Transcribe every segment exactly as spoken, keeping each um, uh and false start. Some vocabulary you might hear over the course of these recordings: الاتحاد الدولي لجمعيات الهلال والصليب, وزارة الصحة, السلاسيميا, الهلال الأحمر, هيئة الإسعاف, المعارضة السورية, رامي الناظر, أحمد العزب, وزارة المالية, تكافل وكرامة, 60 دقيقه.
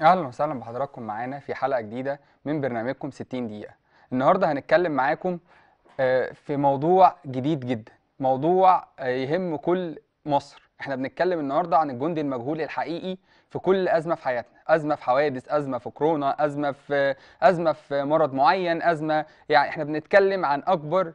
اهلا وسهلا بحضراتكم معانا في حلقه جديده من برنامجكم ستين دقيقه. النهارده هنتكلم معاكم في موضوع جديد جدا، موضوع يهم كل مصر. احنا بنتكلم النهارده عن الجندي المجهول الحقيقي في كل ازمه في حياتنا، ازمه في حوادث، ازمه في كورونا، ازمه في ازمه في مرض معين، ازمه، يعني احنا بنتكلم عن اكبر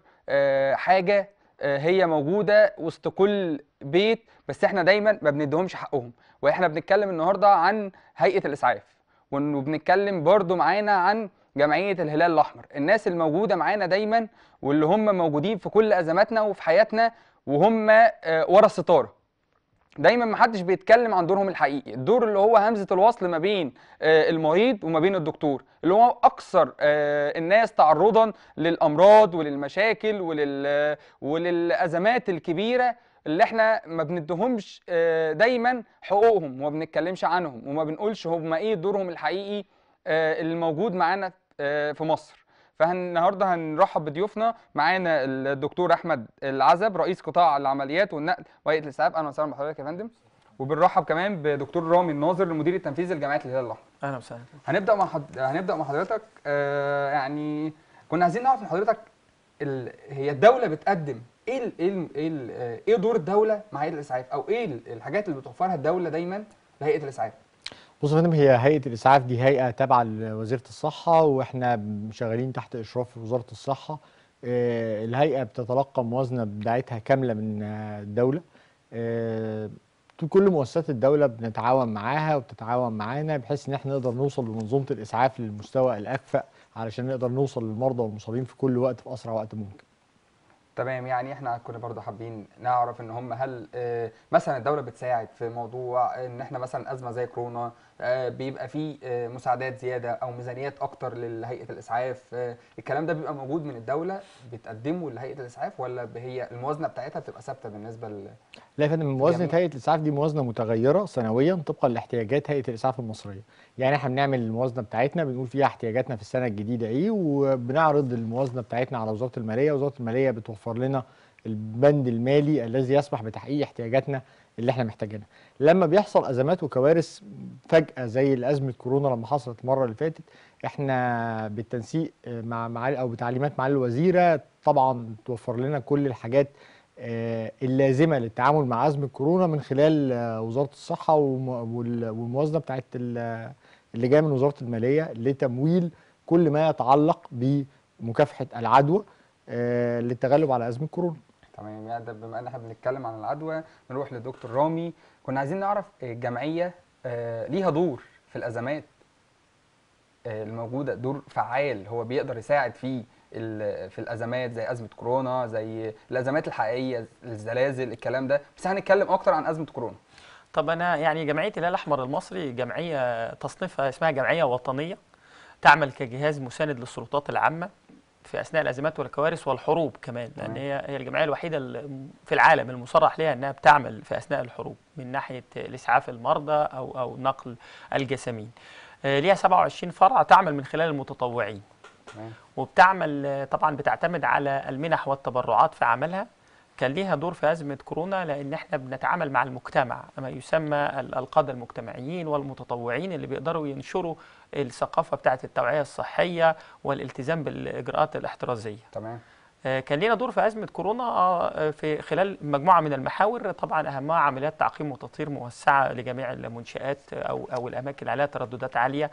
حاجه هي موجوده وسط كل بيت، بس احنا دايما ما بنديهمش حقهم. واحنا بنتكلم النهارده عن هيئه الاسعاف، وبنتكلم برضو معانا عن جمعيه الهلال الاحمر، الناس الموجوده معانا دايما واللي هم موجودين في كل ازماتنا وفي حياتنا، وهم ورا الستاره. دايما ما حدش بيتكلم عن دورهم الحقيقي، الدور اللي هو همزه الوصل ما بين المريض وما بين الدكتور، اللي هو اكثر الناس تعرضا للامراض وللمشاكل ولل وللازمات الكبيره اللي احنا ما بندهمش دايما حقوقهم وما بنتكلمش عنهم وما بنقولش هم ايه دورهم الحقيقي الموجود معانا في مصر. فالنهارده هنرحب بضيوفنا، معانا الدكتور احمد العزب رئيس قطاع العمليات والنقل وهيئه الاسعاف. اهلا وسهلا بحضرتك يا فندم. وبنرحب كمان بدكتور رامي الناظر المدير التنفيذي لجمعيه الهلال الاحمر. اهلا وسهلا. هنبدا مع حد... هنبدا مع حضرتك. آه يعني كنا عايزين نعرف من حضرتك ال... هي الدوله بتقدم ايه ال... ايه ال... ايه, ال... إيه دور الدوله مع هيئه الاسعاف، او ايه الحاجات اللي بتوفرها الدوله دايما لهيئه الاسعاف؟ بص يا فندم، هي هيئه الاسعاف دي هيئه تابعه لوزاره الصحه، واحنا شغالين تحت اشراف وزاره الصحه. الهيئه بتتلقى موازنه بتاعتها كامله من الدوله. كل مؤسسات الدوله بنتعاون معاها وبتتعاون معانا، بحيث ان احنا نقدر نوصل بمنظومه الاسعاف للمستوى الاكفأ، علشان نقدر نوصل للمرضى والمصابين في كل وقت في اسرع وقت ممكن. تمام. يعني احنا كنا برضه حابين نعرف ان هم هل اه مثلا الدوله بتساعد في موضوع ان احنا مثلا ازمه زي كورونا، اه بيبقى فيه اه مساعدات زياده او ميزانيات اكتر لهيئه الاسعاف، اه الكلام ده بيبقى موجود من الدوله بتقدمه لهيئه الاسعاف، ولا هي الموازنه بتاعتها بتبقى ثابته بالنسبه ل... لا يا فندم، موازنه هيئه الاسعاف دي موازنه متغيره سنويا طبقا لاحتياجات هيئه الاسعاف المصريه. يعني احنا بنعمل الموازنه بتاعتنا، بنقول فيها احتياجاتنا في السنه الجديده ايه، وبنعرض الموازنه بتاعتنا على وزاره الماليه. وزاره الماليه بتوفر لنا البند المالي الذي يسمح بتحقيق احتياجاتنا اللي احنا محتاجينها. لما بيحصل ازمات وكوارث فجاه زي الازمه كورونا لما حصلت المره اللي فاتت، احنا بالتنسيق مع معالي او بتعليمات معالي الوزيره طبعا توفر لنا كل الحاجات اللازمه للتعامل مع ازمه كورونا من خلال وزاره الصحه والموازنه بتاعت اللي جايه من وزاره الماليه لتمويل كل ما يتعلق بمكافحه العدوى للتغلب على ازمه كورونا. تمام. يعني بما ان احنا بنتكلم عن العدوى نروح لدكتور رامي. كنا عايزين نعرف الجمعيه ليها دور في الازمات الموجوده، دور فعال هو بيقدر يساعد فيه في الازمات زي ازمه كورونا، زي الازمات الحقيقيه، الزلازل، الكلام ده، بس هنتكلم اكتر عن ازمه كورونا. طب انا يعني جمعيه الهلال الاحمر المصري جمعيه تصنيفها اسمها جمعيه وطنيه، تعمل كجهاز مساند للسلطات العامه في اثناء الازمات والكوارث والحروب كمان، لان هي هي الجمعيه الوحيده في العالم المصرح لها انها بتعمل في اثناء الحروب من ناحيه الاسعاف المرضى او او نقل الجسامين. ليها سبعة وعشرين فرع تعمل من خلال المتطوعين، وبتعمل طبعا بتعتمد على المنح والتبرعات في عملها. كان ليها دور في أزمة كورونا لأن احنا بنتعامل مع المجتمع، ما يسمى القادة المجتمعيين والمتطوعين اللي بيقدروا ينشروا الثقافة بتاعة التوعية الصحية والالتزام بالإجراءات الاحترازية. تمام. كان لينا دور في أزمة كورونا في خلال مجموعة من المحاور، طبعا أهمها عمليات تعقيم وتطهير موسعة لجميع المنشآت أو أو الأماكن اللي عليها ترددات عالية،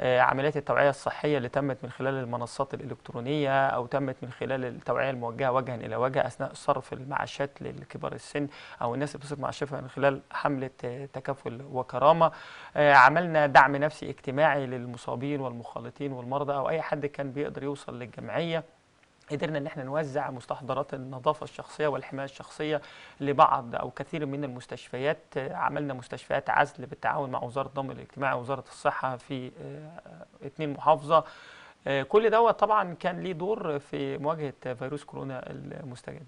عمليات التوعية الصحية اللي تمت من خلال المنصات الإلكترونية أو تمت من خلال التوعية الموجهة وجها إلى وجه أثناء صرف المعاشات لكبار السن أو الناس اللي بتصرف معاشاتها من خلال حملة تكافل وكرامة. عملنا دعم نفسي اجتماعي للمصابين والمخالطين والمرضى أو أي حد كان بيقدر يوصل للجمعية. قدرنا ان احنا نوزع مستحضرات النظافه الشخصيه والحمايه الشخصيه لبعض او كثير من المستشفيات. عملنا مستشفيات عزل بالتعاون مع وزاره الضمان الاجتماعي ووزاره الصحه في اثنين محافظه. كل دوت طبعا كان ليه دور في مواجهه فيروس كورونا المستجد.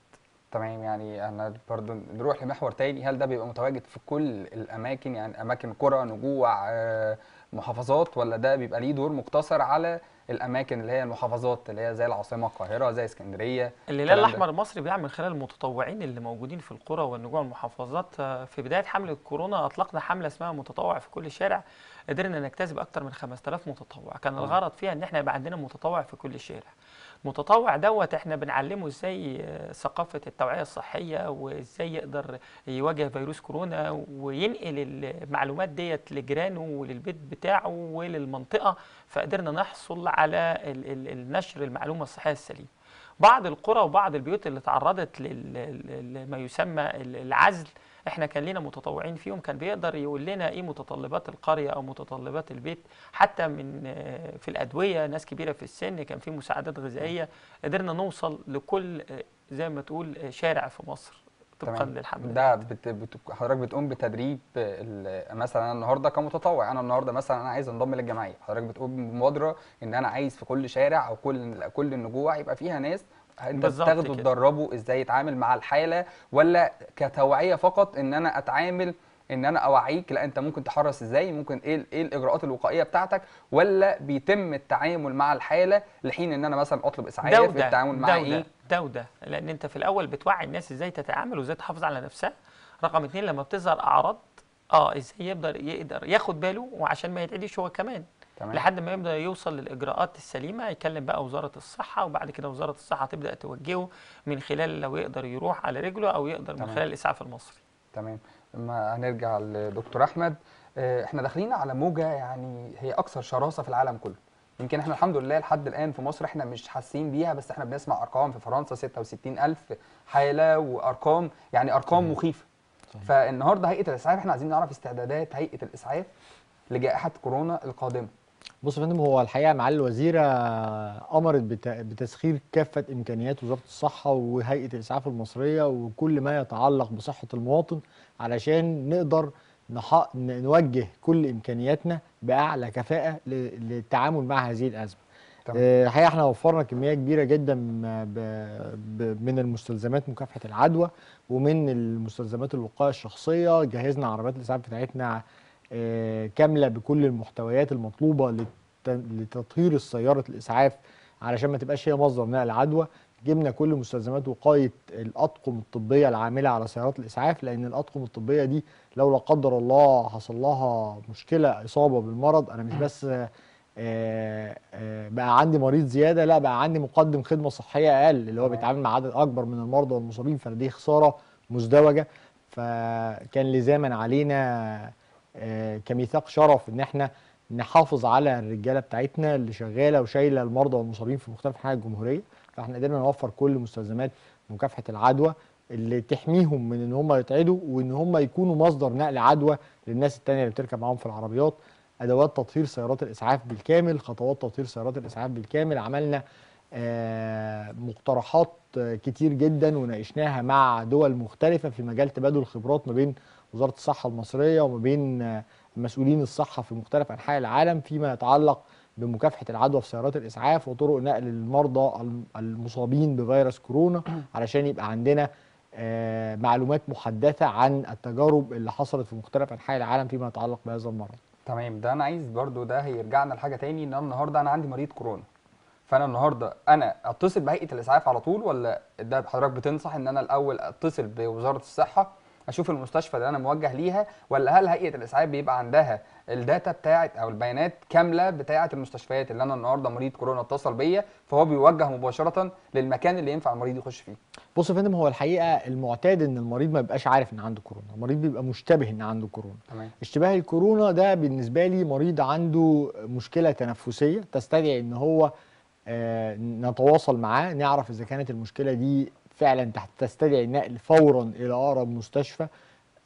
تمام. يعني احنا برضه نروح لمحور تاني، هل ده بيبقى متواجد في كل الاماكن، يعني اماكن قرى، نجوع، محافظات، ولا ده بيبقى ليه دور مقتصر على الاماكن اللي هي المحافظات اللي هي زي العاصمه القاهره زي اسكندريه. الهلال الاحمر المصري بيعمل خلال المتطوعين اللي موجودين في القرى والنجوع المحافظات. في بدايه حمله كورونا اطلقنا حمله اسمها متطوع في كل شارع، قدرنا نجتذب اكتر من خمسة آلاف متطوع، كان الغرض فيها ان احنا يبقى عندنا متطوع في كل شارع. متطوع دوت احنا بنعلمه ازاي ثقافه التوعيه الصحيه وازاي يقدر يواجه فيروس كورونا وينقل المعلومات ديت لجيرانه وللبيت بتاعه وللمنطقه، فقدرنا نحصل على النشر المعلومه الصحيه السليمه. بعض القرى وبعض البيوت اللي تعرضت لما يسمى العزل احنا كان لنا متطوعين فيهم، كان بيقدر يقول لنا ايه متطلبات القريه او متطلبات البيت، حتى من في الادويه، ناس كبيره في السن، كان في مساعدات غذائيه. قدرنا نوصل لكل زي ما تقول شارع في مصر طبقا للحمله ده. بت... بت... حضرتك بتقوم بتدريب ال... مثلا انا النهارده كمتطوع، انا النهارده مثلا انا عايز انضم للجمعيه، حضرتك بتقوم بمبادره ان انا عايز في كل شارع او كل كل النجوع يبقى فيها ناس انت بتاخده تدربه ازاي يتعامل مع الحاله، ولا كتوعيه فقط ان انا اتعامل ان انا اوعيك، لا انت ممكن تحرص ازاي، ممكن ايه ايه الاجراءات الوقائيه بتاعتك، ولا بيتم التعامل مع الحاله لحين ان انا مثلا اطلب اسعاف في التعامل مع ايه ده وده؟ لان انت في الاول بتوعي الناس ازاي تتعامل وازاي تحافظ على نفسها. رقم اثنين لما بتظهر اعراض اه ازاي يقدر يقدر ياخد باله وعشان ما يتعديش هو كمان، لحد ما يبدا يوصل للاجراءات السليمه. يكلم بقى وزاره الصحه، وبعد كده وزاره الصحه تبدا توجهه من خلال لو يقدر يروح على رجله او يقدر تمام. من خلال الاسعاف المصري. تمام. لما هنرجع لدكتور احمد، احنا داخلين على موجه يعني هي اكثر شراسه في العالم كله، يمكن احنا الحمد لله لحد الان في مصر احنا مش حاسين بيها، بس احنا بنسمع ارقام في فرنسا ستة وستين ألف حاله وارقام يعني ارقام مم. مخيفه. صحيح. فالنهارده هيئه الاسعاف احنا عايزين نعرف استعدادات هيئه الاسعاف لجائحه كورونا القادمه. بص يا فندم، هو الحقيقه معالي الوزيره امرت بتسخير كافه امكانيات وزاره الصحه وهيئه الاسعاف المصريه وكل ما يتعلق بصحه المواطن علشان نقدر نحق نوجه كل امكانياتنا باعلى كفاءه للتعامل مع هذه الازمه. الحقيقه احنا وفرنا كميه كبيره جدا من المستلزمات مكافحه العدوى ومن المستلزمات الوقايه الشخصيه، جهزنا عربيات الاسعاف بتاعتنا كامله بكل المحتويات المطلوبه لتطهير السياره الاسعاف علشان ما تبقاش هي مصدر نقل عدوى، جبنا كل مستلزمات وقايه الاطقم الطبيه العامله على سيارات الاسعاف، لان الاطقم الطبيه دي لو لا قدر الله حصل لها مشكله اصابه بالمرض، انا مش بس بقى عندي مريض زياده، لا بقى عندي مقدم خدمه صحيه اقل اللي هو بيتعامل مع عدد اكبر من المرضى والمصابين، فدي خساره مزدوجه. فكان لزاما علينا آه كميثاق شرف ان احنا نحافظ على الرجاله بتاعتنا اللي شغاله وشايله المرضى والمصابين في مختلف انحاء الجمهوريه، فاحنا قدرنا نوفر كل مستلزمات مكافحه العدوى اللي تحميهم من ان هم يتعدوا وان هم يكونوا مصدر نقل عدوى للناس الثانيه اللي بتركب معاهم في العربيات، ادوات تطهير سيارات الاسعاف بالكامل، خطوات تطهير سيارات الاسعاف بالكامل، عملنا آه مقترحات آه كتير جدا وناقشناها مع دول مختلفه في مجال تبادل الخبرات ما بين وزارة الصحة المصرية وما بين مسؤولين الصحة في مختلف أنحاء العالم فيما يتعلق بمكافحة العدوى في سيارات الإسعاف وطرق نقل المرضى المصابين بفيروس كورونا، علشان يبقى عندنا معلومات محدثة عن التجارب اللي حصلت في مختلف أنحاء العالم فيما يتعلق بهذا المرض. تمام. ده أنا عايز برضو ده هيرجعنا لحاجة تاني، إن النهاردة أنا عندي مريض كورونا، فأنا النهاردة أنا أتصل بهيئة الإسعاف على طول، ولا ده حضرتك بتنصح إن أنا الأول أتصل بوزارة الصحة اشوف المستشفى اللي انا موجه ليها، ولا هل هيئه الاسعاف بيبقى عندها الداتا بتاعت او البيانات كامله بتاعت المستشفيات اللي انا النهارده مريض كورونا اتصل بيا فهو بيوجه مباشره للمكان اللي ينفع المريض يخش فيه؟ بص يا فندم، هو الحقيقه المعتاد ان المريض ما بيبقاش عارف ان عنده كورونا، المريض بيبقى مشتبه ان عنده كورونا. تمام. اشتباه الكورونا ده بالنسبه لي مريض عنده مشكله تنفسيه تستدعي ان هو آه نتواصل معاه نعرف اذا كانت المشكله دي فعلا تستدعي النقل فورا الى اقرب مستشفى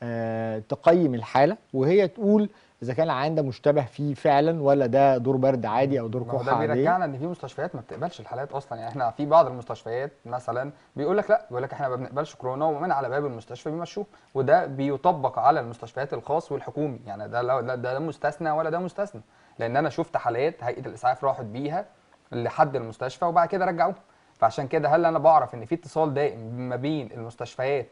أه تقيم الحاله وهي تقول اذا كان عنده مشتبه فيه فعلا ولا ده دور برد عادي او دور كحه عاديه. ده بيرجعنا ان في مستشفيات ما بتقبلش الحالات اصلا، يعني احنا في بعض المستشفيات مثلا بيقول لك لا، بيقول لك احنا ما بنقبلش كورونا ومن على باب المستشفى بيمشوه، وده بيطبق على المستشفيات الخاص والحكومي، يعني ده لا ده مستثنى ولا ده مستثنى، لان انا شفت حالات هيئه الاسعاف راحت بيها لحد المستشفى وبعد كده رجعوه. فعشان كده هل انا بعرف ان في اتصال دائم ما بين المستشفيات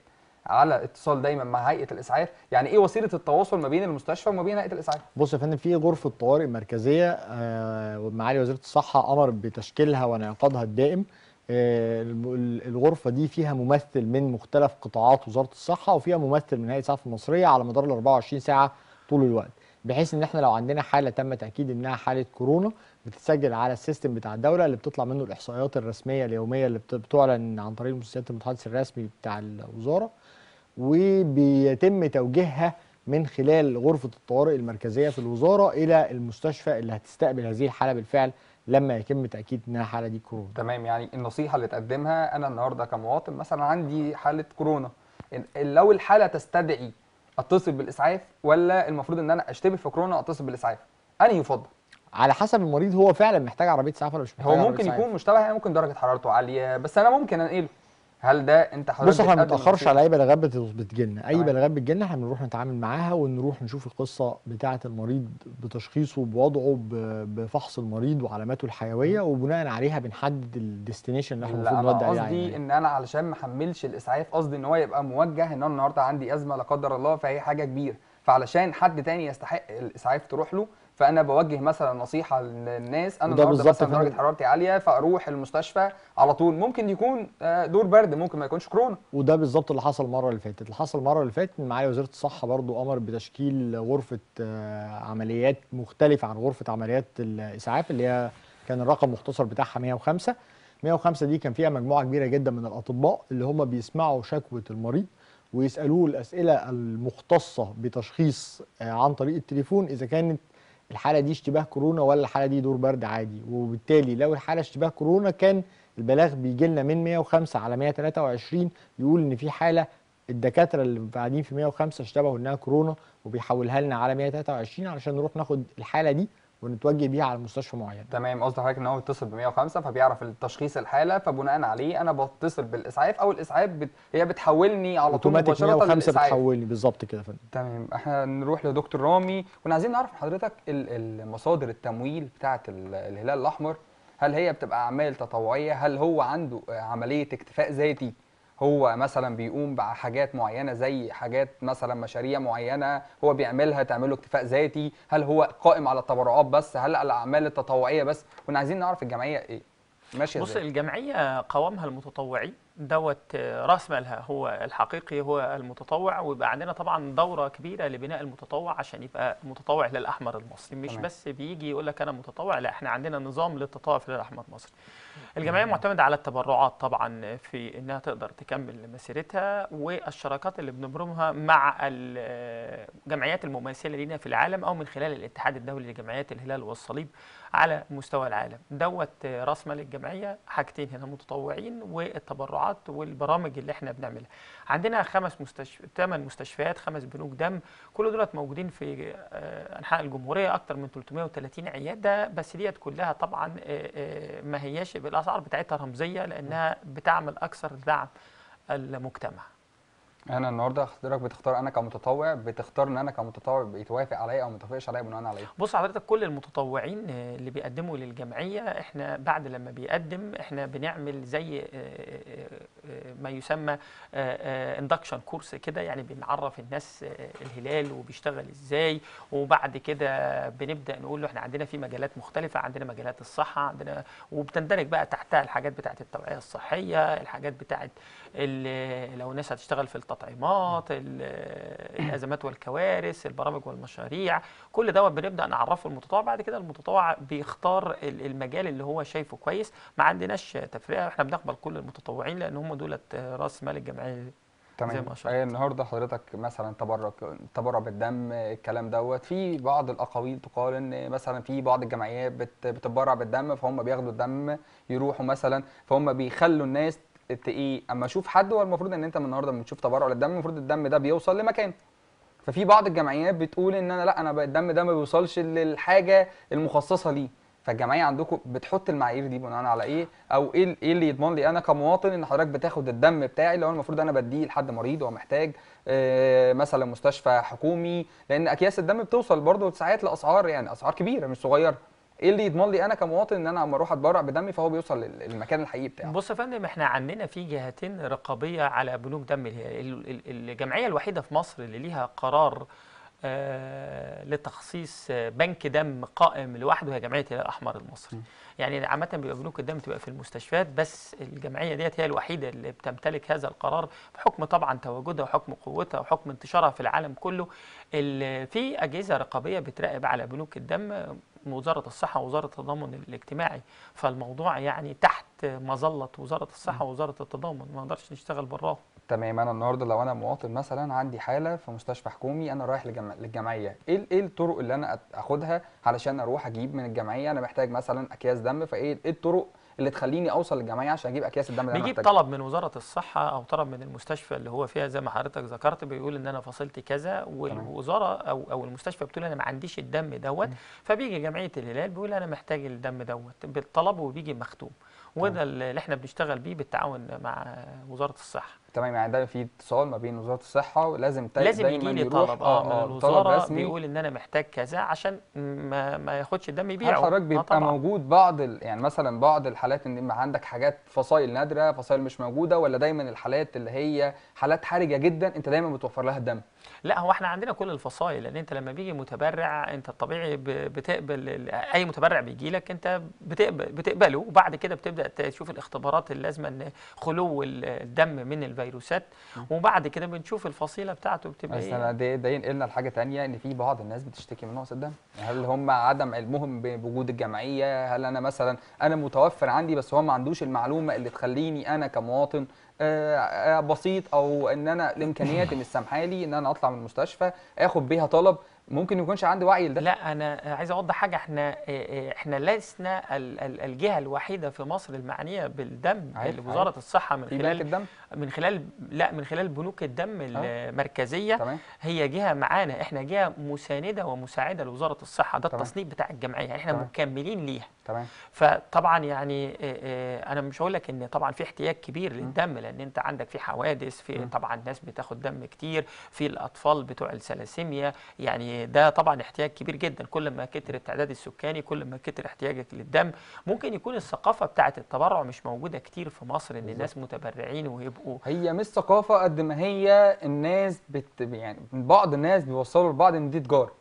على اتصال دايما مع هيئه الاسعاف. يعني ايه وسيله التواصل ما بين المستشفى وما بين هيئه الاسعاف؟ بص يا فندم، في غرفه طوارئ مركزيه معالي وزيره الصحه امر بتشكيلها وانعقادها الدائم. الغرفه دي فيها ممثل من مختلف قطاعات وزاره الصحه وفيها ممثل من هيئه الاسعاف المصريه على مدار ال أربعة وعشرين ساعة طول الوقت، بحيث ان احنا لو عندنا حاله تم تاكيد انها حاله كورونا بتتسجل على السيستم بتاع الدوله اللي بتطلع منه الاحصائيات الرسميه اليوميه اللي بتعلن عن طريق المستشفيات المتحدث الرسمي بتاع الوزاره، وبيتم توجيهها من خلال غرفه الطوارئ المركزيه في الوزاره الى المستشفى اللي هتستقبل هذه الحاله بالفعل لما يتم تاكيد انها حاله دي كورونا. تمام، يعني النصيحه اللي تقدمها انا النهارده كمواطن مثلا عندي حاله كورونا، لو الحاله تستدعي اتصل بالاسعاف ولا المفروض ان انا اشتبه في كورونا اتصل بالاسعاف؟ انهي يفضل؟ على حسب المريض، هو فعلا محتاج عربيه اسعاف ولا مش محتاج؟ هو ممكن يكون مشتبه، يعني ممكن درجه حرارته عاليه بس انا ممكن انقله. هل ده انت حضرتك؟ بص احنا ما بنتاخرش على اي بلاغات بتجيلنا، اي بلاغات بتجيلنا احنا بنروح نتعامل معاها ونروح نشوف القصه بتاعه المريض بتشخيصه بوضعه بفحص المريض وعلاماته الحيويه، وبناء عليها بنحدد الديستنيشن اللي احنا المفروض نودي عليه. لا قصدي يعني ان انا علشان ما احملش الاسعاف، قصدي ان هو يبقى موجه ان انا النهارده عندي ازمه لا قدر الله فهي حاجه كبيره، فعلشان حد تاني يستحق الاسعاف تروح له، فانا بوجه مثلا نصيحه للناس انا النهارده مثلا درجه حرارتي عاليه فاروح المستشفى على طول. ممكن يكون دور برد، ممكن ما يكونش كورونا. وده بالظبط اللي حصل المره اللي فاتت، اللي حصل المره اللي فاتت ان معالي وزيره الصحه برضو امر بتشكيل غرفه عمليات مختلفه عن غرفه عمليات الاسعاف اللي هي كان الرقم المختصر بتاعها مية وخمسة. مية وخمسة دي كان فيها مجموعه كبيره جدا من الاطباء اللي هم بيسمعوا شكوى المريض ويسالوه الاسئله المختصه بتشخيص عن طريق التليفون اذا كانت الحالة دي اشتباه كورونا ولا الحالة دي دور برد عادي، وبالتالي لو الحالة اشتباه كورونا كان البلاغ بيجي لنا من مية وخمسة على مية وتلاتة وعشرين يقول إن في حالة الدكاترة اللي قاعدين في مية وخمسة اشتبهوا إنها كورونا وبيحولها لنا على مية وتلاتة وعشرين علشان نروح ناخد الحالة دي ونتوجه بيها على مستشفى معين. تمام، قصدي حضرتك إن هو يتصل ب مية وخمسة فبيعرف التشخيص الحالة، فبناء عليه أنا بتصل بالإسعاف أو الإسعاف بت... هي بتحولني على طول مباشرة للإسعاف. مية وخمسة بتحولني بالظبط كده يا فندم. تمام، إحنا نروح لدكتور رامي، كنا عايزين نعرف حضرتك المصادر التمويل بتاعة الهلال الأحمر، هل هي بتبقى أعمال تطوعية؟ هل هو عنده عملية اكتفاء ذاتي؟ هو مثلا بيقوم بحاجات معينه زي حاجات مثلا مشاريع معينه هو بيعملها تعمله اكتفاء ذاتي، هل هو قائم على التبرعات بس، هل على الاعمال التطوعيه بس؟ كنا عايزين نعرف الجمعيه ايه ماشيه ازاي. بص الجمعيه قوامها المتطوعي دوت، راس مالها هو الحقيقي هو المتطوع، ويبقى عندنا طبعا دوره كبيره لبناء المتطوع عشان يبقى متطوع الهلال الاحمر المصري، مش تمام. بس بيجي يقول لك انا متطوع، لا احنا عندنا نظام للتطوع في الهلال الاحمر المصري. الجمعيه معتمده على التبرعات طبعا في انها تقدر تكمل مسيرتها، والشراكات اللي بنبرمها مع الجمعيات المماثله لينا في العالم او من خلال الاتحاد الدولي لجمعيات الهلال والصليب على مستوى العالم. دوت راس مال الجمعيه، حاجتين هنا، متطوعين والتبرعات والبرامج اللي احنا بنعملها. عندنا خمس مستشفيات، ثمان مستشفيات، خمس بنوك دم، كل دولت موجودين في انحاء الجمهوريه، اكتر من تلتمية وتلاتين عياده، بس ديت كلها طبعا ما هياش بالاسعار بتاعتها رمزيه لانها بتعمل اكثر لدعم المجتمع. انا النهارده حضرتك بتختار انا كمتطوع، بتختار ان انا كمتطوع بيتوافق عليا او ما يتوافقش عليا بناء على ايه؟ بص حضرتك كل المتطوعين اللي بيقدموا للجمعيه احنا بعد لما بيقدم احنا بنعمل زي ما يسمى اندكشن كورس كده، يعني بنعرف الناس الهلال وبيشتغل ازاي، وبعد كده بنبدا نقول له احنا عندنا في مجالات مختلفه، عندنا مجالات الصحه، عندنا وبتندرج بقى تحتها الحاجات بتاعت التوعيه الصحيه، الحاجات بتاعت لو الناس هتشتغل في التطعيمات، الازمات والكوارث، البرامج والمشاريع، كل دوت بنبدا نعرفه المتطوع. بعد كده المتطوع بيختار المجال اللي هو شايفه كويس، ما عندناش تفرقه، احنا بنقبل كل المتطوعين لان هم دولت راس مال الجمعيه. تمام، النهارده حضرتك مثلا تبرع تبرع بالدم الكلام دوت، في بعض الاقاويل تقال ان مثلا في بعض الجمعيات بتتبرع بالدم فهم بياخدوا الدم يروحوا مثلا، فهم بيخلوا الناس ايه اما اشوف حد، هو المفروض ان انت من النهارده لما تشوف تبرع للدم المفروض الدم ده بيوصل لمكان، ففي بعض الجمعيات بتقول ان انا لا انا الدم ده ما بيوصلش للحاجه المخصصه ليه، فالجمعيه عندكم بتحط المعايير دي بناء على ايه؟ او ايه ايه اللي يضمن لي انا كمواطن ان حضرتك بتاخد الدم بتاعي اللي هو المفروض انا بديه لحد مريض هو محتاج اه مثلا مستشفى حكومي، لان اكياس الدم بتوصل برضه ساعات لاسعار يعني اسعار كبيره مش صغيره، ايه اللي يضمن لي انا كمواطن ان انا لما اروح اتبرع بدمي فهو بيوصل للمكان الحقيقي بتاعه؟ بص يا فندم، احنا عندنا في جهتين رقابيه على بنوك دم الهلال. الجمعيه الوحيده في مصر اللي ليها قرار آه لتخصيص بنك دم قائم لوحده هي جمعيه الهلال الاحمر المصري. يعني عامه بيبقى بنوك الدم بتبقى في المستشفيات، بس الجمعيه ديت هي الوحيده اللي بتمتلك هذا القرار بحكم طبعا تواجدها وحكم قوتها وحكم انتشارها في العالم كله. في اجهزه رقابيه بتراقب على بنوك الدم، وزارة الصحة ووزارة التضامن الاجتماعي، فالموضوع يعني تحت مظلة وزارة الصحة ووزارة التضامن، ما نقدرش نشتغل براهم. تمام. انا النهارده لو انا مواطن مثلا عندي حالة في مستشفى حكومي، انا رايح للجمع... للجمعية، ايه ايه الطرق اللي انا اخدها علشان اروح اجيب من الجمعية؟ انا محتاج مثلا اكياس دم، فايه ايه الطرق اللي تخليني اوصل للجمعيه عشان اجيب اكياس الدم اللي انا محتاجها؟ بيجيب طلب من وزاره الصحه او طلب من المستشفى اللي هو فيها زي ما حضرتك ذكرت، بيقول ان انا فصلت كذا، والوزاره او او المستشفى بتقول انا ما عنديش الدم دوت، فبيجي جمعيه الهلال بيقول انا محتاج الدم دوت، بيطلبه وبيجي مختوم، وده اللي احنا بنشتغل بيه بالتعاون مع وزاره الصحه. تمام. يعني ده في اتصال ما بين وزاره الصحه، ولازم لازم يجي لي طلب اه من الوزاره بيقول ان انا محتاج كذا عشان ما, ما ياخدش الدم يبيعه. حضرتك بيبقى موجود بعض يعني مثلا بعض الحالات ان عندك حاجات فصائل نادره، فصائل مش موجوده، ولا دايما الحالات اللي هي حالات حرجه جدا انت دايما بتوفر لها الدم؟ لا، هو احنا عندنا كل الفصائل، لان انت لما بيجي متبرع انت الطبيعي بتقبل اي متبرع بيجي لك انت بتقبل بتقبله، وبعد كده بتبدا تشوف الاختبارات اللازمه ان خلو الدم من الفيروسات، وبعد كده بنشوف الفصيله بتاعته بتبقى ايه. بس انا ده ده ينقلنا لحاجه ثانيه، ان في بعض الناس بتشتكي من نقص الدم. هل هم عدم علمهم بوجود الجمعيه؟ هل انا مثلا انا متوفر عندي بس هو ما عندوش المعلومه اللي تخليني انا كمواطن بسيط، او ان انا الامكانيات مش سامحه لي ان انا اطلع من المستشفى اخد بيها طلب ممكن يكونش عندي وعي لده؟ لا، انا عايز اوضح حاجه، احنا احنا لسنا الجهه الوحيده في مصر المعنيه بالدم. وزاره الصحه من خلال الدم؟ من خلال لا من خلال بنوك الدم المركزيه. طبعا. هي جهه معانا، احنا جهه مسانده ومساعده لوزاره الصحه، ده التصنيف بتاع الجمعيه، احنا طبعا مكملين ليها. تمام. فطبعا يعني انا مش هقول لك ان طبعا في احتياج كبير للدم، لان انت عندك في حوادث، في طبعا الناس بتاخد دم كتير، في الاطفال بتوع السلاسيميا، يعني ده طبعا احتياج كبير جدا. كل ما كتر التعداد السكاني كل ما كتر احتياجك للدم. ممكن يكون الثقافه بتاعت التبرع مش موجوده كتير في مصر، ان الناس متبرعين ويبقوا هي مش ثقافه قد ما هي الناس بت يعني بعض الناس بيوصلوا لبعض ان دي تجاره.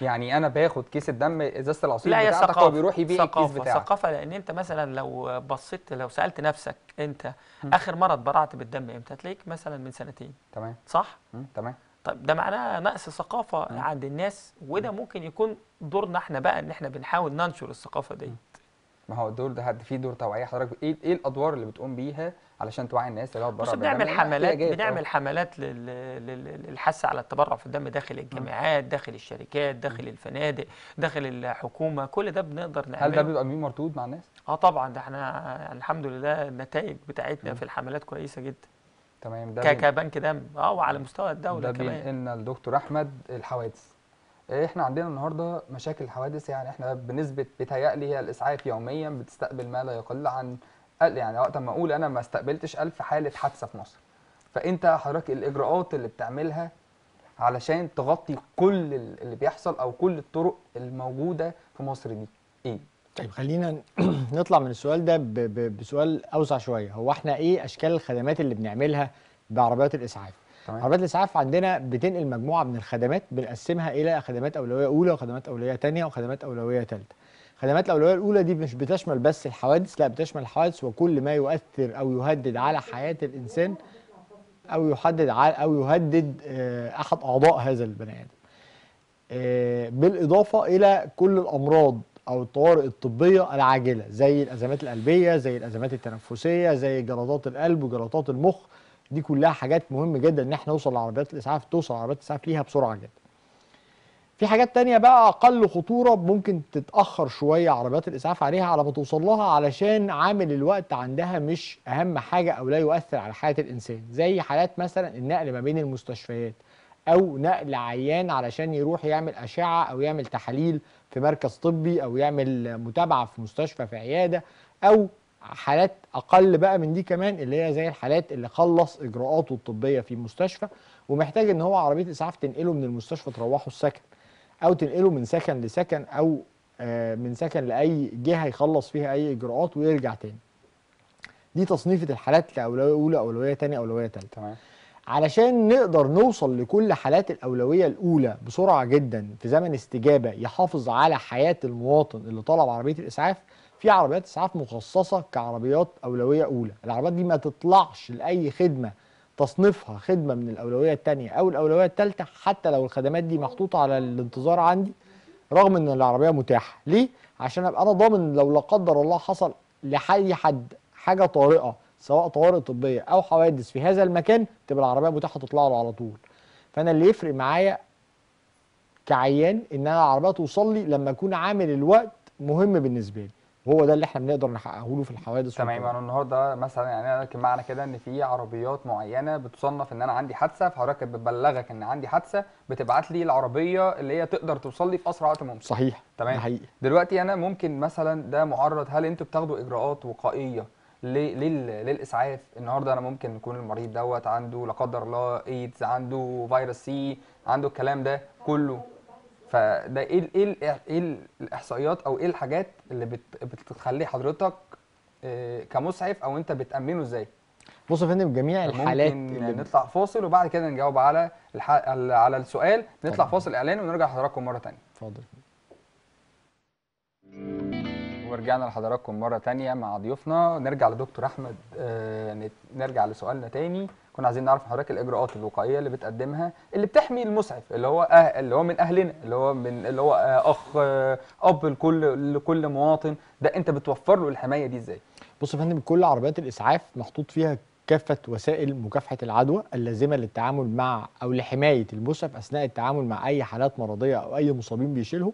يعني انا باخد كيس الدم، ازازه العصير بتاعتك هو بيروح يبيع الكيس بتاعك. ثقافه. لان انت مثلا لو بصيت لو سالت نفسك انت م. اخر مره اتبرعت بالدم امتى، هتلاقيك مثلا من سنتين. تمام صح؟ م. تمام. طيب ده معناه نقص ثقافه م. عند الناس، وده ممكن يكون دورنا احنا بقى ان احنا بنحاول ننشر الثقافه ديت. ما هو الدور ده في دور توعيه حضرتك، ايه ايه الادوار اللي بتقوم بيها علشان توعي الناس اللي هو بتبرع؟ بنعمل حملات بنعمل حملات للحث على التبرع في الدم داخل الجامعات، داخل الشركات، داخل الفنادق، داخل الحكومه، كل ده بنقدر نعمله. هل ده بيبقى مين مردود مع الناس؟ اه طبعا، ده احنا الحمد لله النتائج بتاعتنا م. في الحملات كويسه جدا. تمام. ده كبنك دم اه وعلى مستوى الدوله كمان. ده بينقلنا للدكتور احمد، الحوادث. احنا عندنا النهارده مشاكل الحوادث، يعني احنا بنسبه بيتهيألي هي الاسعاف يوميا بتستقبل ما لا يقل عن يعني وقت ما اقول انا ما استقبلتش ألف حاله حادثه في مصر. فانت حضرتك الاجراءات اللي بتعملها علشان تغطي كل اللي بيحصل او كل الطرق الموجوده في مصر دي ايه؟ طيب خلينا نطلع من السؤال ده بسؤال اوسع شويه، هو احنا ايه اشكال الخدمات اللي بنعملها بعربيات الاسعاف؟ طبعا. عربيات الاسعاف عندنا بتنقل مجموعه من الخدمات، بنقسمها الى خدمات اولويه اولى وخدمات اولويه ثانيه وخدمات اولويه ثالثه. خدمات الاولويه الاولى دي مش بتشمل بس الحوادث، لا بتشمل الحوادث وكل ما يؤثر او يهدد على حياه الانسان او يحدد او يهدد احد اعضاء هذا البني ادم. بالاضافه الى كل الامراض او الطوارئ الطبيه العاجله، زي الازمات القلبيه، زي الازمات التنفسيه، زي جلطات القلب وجلطات المخ. دي كلها حاجات مهمه جدا ان احنا نوصل لعربيات الاسعاف، توصل عربيات الاسعاف ليها بسرعه جدا. في حاجات تانية بقى اقل خطوره ممكن تتاخر شويه عربيات الاسعاف عليها على ما توصل لها، علشان عامل الوقت عندها مش اهم حاجه او لا يؤثر على حياه الانسان، زي حالات مثلا النقل ما بين المستشفيات، او نقل عيان علشان يروح يعمل اشعه او يعمل تحاليل في مركز طبي، او يعمل متابعه في مستشفى في عياده، او حالات اقل بقى من دي كمان اللي هي زي الحالات اللي خلص اجراءاته الطبيه في مستشفى ومحتاج ان هو عربيه اسعاف تنقله من المستشفى تروحه السكن، او تنقله من سكن لسكن، او من سكن لاي جهه يخلص فيها اي اجراءات ويرجع تاني. دي تصنيفه الحالات لاولويه اولى، اولويه ثانيه، اولويه ثالثه. تمام. علشان نقدر نوصل لكل حالات الاولويه الاولى بسرعه جدا في زمن استجابه يحافظ على حياه المواطن اللي طلب عربيه الاسعاف، في عربيات اسعاف مخصصه كعربيات اولويه اولى. العربيات دي ما تطلعش لاي خدمه تصنيفها خدمه من الاولويه الثانيه او الاولويه الثالثه، حتى لو الخدمات دي محطوطه على الانتظار عندي، رغم ان العربيه متاحه. ليه؟ عشان ابقى انا ضامن لو لا قدر الله حصل لحي حد حاجه طارئه، سواء طوارئ طبيه او حوادث في هذا المكان، تبقى العربيه متاحه تطلع له على طول. فانا اللي يفرق معايا كعيان ان انا العربيه توصل لي لما اكون عامل الوقت مهم بالنسبه لي، وهو ده اللي احنا بنقدر نحققه له في الحوادث. تمام. يعني النهارده مثلا يعني انا لكن معنى كده ان في عربيات معينه بتصنف ان انا عندي حادثه، فحضرتك بتبلغك ان عندي حادثه، بتبعت لي العربيه اللي هي تقدر توصل لي في اسرع وقت ممكن. صحيح. تمام. حقيقي. دلوقتي انا ممكن مثلا ده معرض، هل انتوا بتاخدوا اجراءات وقائيه للاسعاف؟ النهارده انا ممكن يكون المريض دوت عنده لا قدر الله ايدز، عنده فيروس سي، عنده الكلام ده كله، فده ايه ايه ايه الاحصائيات او ايه الحاجات اللي بتخلي حضرتك كمسعف او انت بتامنه ازاي؟ بص يا فندم، جميع الحالات اللي نطلع فاصل وبعد كده نجاوب على الح... على السؤال، نطلع فاصل اعلاني ونرجع لحضراتكم مره ثانيه. اتفضل. ورجعنا لحضراتكم مره ثانيه مع ضيوفنا. نرجع لدكتور احمد، نرجع لسؤالنا ثاني، كنا عايزين نعرف حضرتك الاجراءات الوقائيه اللي بتقدمها اللي بتحمي المسعف اللي هو أه اللي هو من اهلنا، اللي هو من اللي هو اخ اب لكل لكل مواطن، ده انت بتوفر له الحمايه دي ازاي؟ بص يا فندم، كل عربيات الاسعاف محطوط فيها كافه وسائل مكافحه العدوى اللازمه للتعامل مع او لحمايه المسعف اثناء التعامل مع اي حالات مرضيه او اي مصابين بيشيلهم،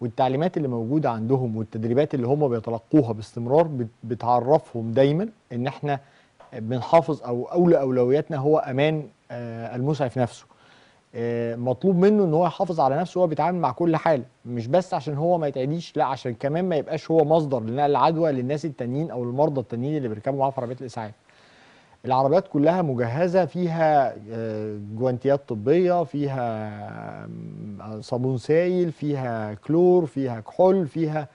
والتعليمات اللي موجوده عندهم والتدريبات اللي هم بيتلقوها باستمرار بتعرفهم دايما ان احنا بنحافظ او اولى اولوياتنا هو امان المسعف نفسه. مطلوب منه ان هو يحافظ على نفسه وهو بيتعامل مع كل حاله، مش بس عشان هو ما يتعديش، لا عشان كمان ما يبقاش هو مصدر لنقل العدوى للناس التانيين او المرضى التانيين اللي بيركبوا معاه في عربيات الاسعاف. العربيات كلها مجهزه، فيها جوانتيات طبيه، فيها صابون سائل، فيها كلور، فيها كحول، فيها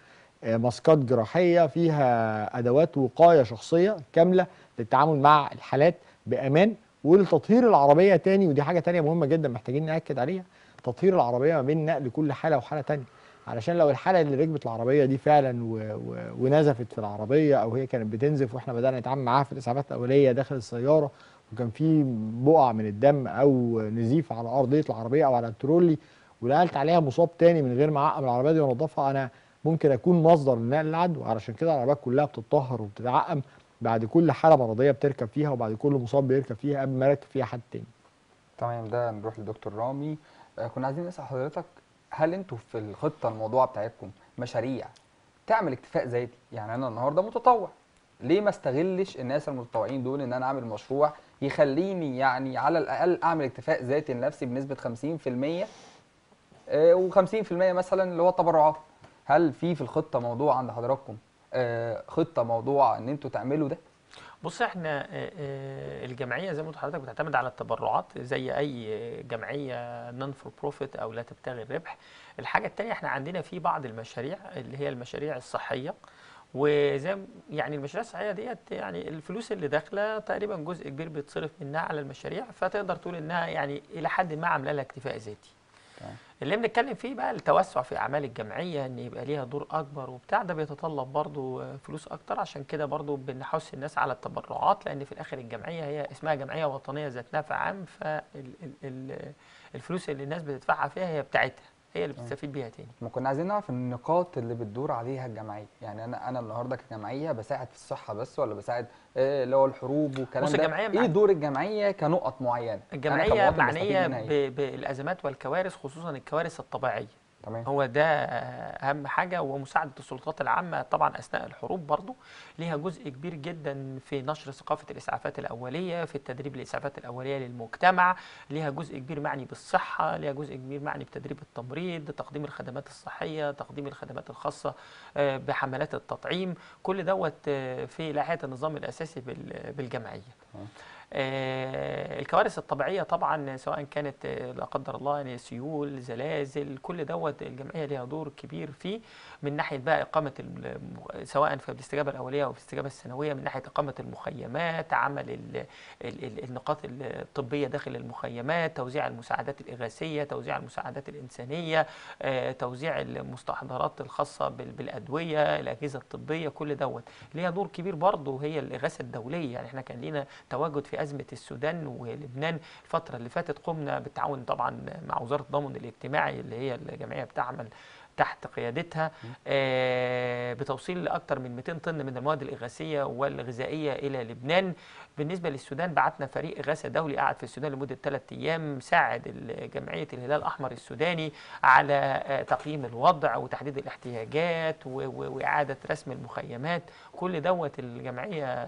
ماسكات جراحيه، فيها ادوات وقايه شخصيه كامله للتعامل مع الحالات بامان. ولتطهير العربيه تاني، ودي حاجه تانيه مهمه جدا محتاجين ناكد عليها، تطهير العربيه ما بين نقل كل حاله وحاله تانيه، علشان لو الحاله اللي ركبت العربيه دي فعلا و... و... ونزفت في العربيه، او هي كانت بتنزف واحنا بدانا نتعامل معاها في الاسعافات الاوليه داخل السياره وكان في بقع من الدم او نزيف على ارضيه العربيه او على الترولي، ونقلت عليها مصاب تاني من غير ما اعقم العربيه دي وانضفها، انا ممكن اكون مصدر لنقل العدوى. علشان كده العربيات كلها بتتطهر وبتتعقم بعد كل حاله مرضيه بتركب فيها، وبعد كل مصاب بيركب فيها قبل ما يركب فيها حد تاني. تمام. ده نروح للدكتور رامي. كنا عايزين نسال حضرتك، هل انتوا في الخطه الموضوعه بتاعتكم مشاريع تعمل اكتفاء ذاتي؟ يعني انا النهارده متطوع، ليه ما استغلش الناس المتطوعين دول ان انا اعمل مشروع يخليني يعني على الاقل اعمل اكتفاء ذاتي لنفسي بنسبه خمسين في المية و50% مثلا اللي هو التبرعات؟ هل في في الخطه موضوع عند حضراتكم خطه موضوع ان انتوا تعملوا ده؟ بص، احنا الجمعيه زي ما حضرتك بتعتمد على التبرعات زي اي جمعيه نون فور بروفيت او لا تبتغي الربح. الحاجه الثانيه، احنا عندنا في بعض المشاريع اللي هي المشاريع الصحيه، وزي يعني المشاريع الصحيه ديت يعني الفلوس اللي داخله تقريبا جزء كبير بيتصرف منها على المشاريع، فتقدر تقول انها يعني الى حد ما عامله لها اكتفاء ذاتي. اللي بنتكلم فيه بقى التوسع في اعمال الجمعيه، ان يبقى ليها دور اكبر وبتاع، ده بيتطلب برضو فلوس اكتر، عشان كده برضو بنحث الناس على التبرعات، لان في الاخر الجمعيه هي اسمها جمعيه وطنيه ذات نفع عام، فالفلوس اللي الناس بتدفعها فيها هي بتاعتها، هي اللي بتستفيد بيها تاني. ما كنا عايزين نعرف النقاط اللي بتدور عليها الجمعيه، يعني انا انا النهارده كجمعيه بساعد في الصحه بس، ولا بساعد اللي هو الحروب والكلام ده؟ ايه دور الجمعيه كنقط معينه؟ الجمعيه معنيه بالازمات والكوارث، خصوصا الكوارث الطبيعيه. تمام. هو ده اهم حاجه، ومساعده السلطات العامه طبعا اثناء الحروب برضو ليها جزء كبير جدا في نشر ثقافه الاسعافات الاوليه، في التدريب الاسعافات الاوليه للمجتمع، ليها جزء كبير معني بالصحه، ليها جزء كبير معني بتدريب التمريض، تقديم الخدمات الصحيه، تقديم الخدمات الخاصه بحملات التطعيم، كل دوت في لاحقه النظام الاساسي بالجمعيه. الكوارث الطبيعيه طبعا، سواء كانت لا قدر الله يعني سيول، زلازل، كل دوت الجمعيه ليها دور كبير فيه، من ناحيه بقى اقامه سواء في الاستجابه الاوليه او في الاستجابه الثانويه، من ناحيه اقامه المخيمات، عمل النقاط الطبيه داخل المخيمات، توزيع المساعدات الاغاثيه، توزيع المساعدات الانسانيه، توزيع المستحضرات الخاصه بالادويه، الاجهزه الطبيه، كل دوت ليها دور كبير برضه. وهي الاغاثه الدوليه، يعني احنا كان لينا تواجد في أزمة السودان ولبنان الفترة اللي فاتت، قمنا بالتعاون طبعا مع وزارة الضمان الاجتماعي اللي هي الجمعية بتعمل تحت قيادتها بتوصيل أكثر من مئتين طن من المواد الإغاثية والغذائية إلى لبنان. بالنسبة للسودان بعتنا فريق إغاثة دولي قاعد في السودان لمدة ثلاثة أيام، ساعد جمعية الهلال الأحمر السوداني على تقييم الوضع وتحديد الاحتياجات وإعادة رسم المخيمات. كل دوت الجمعية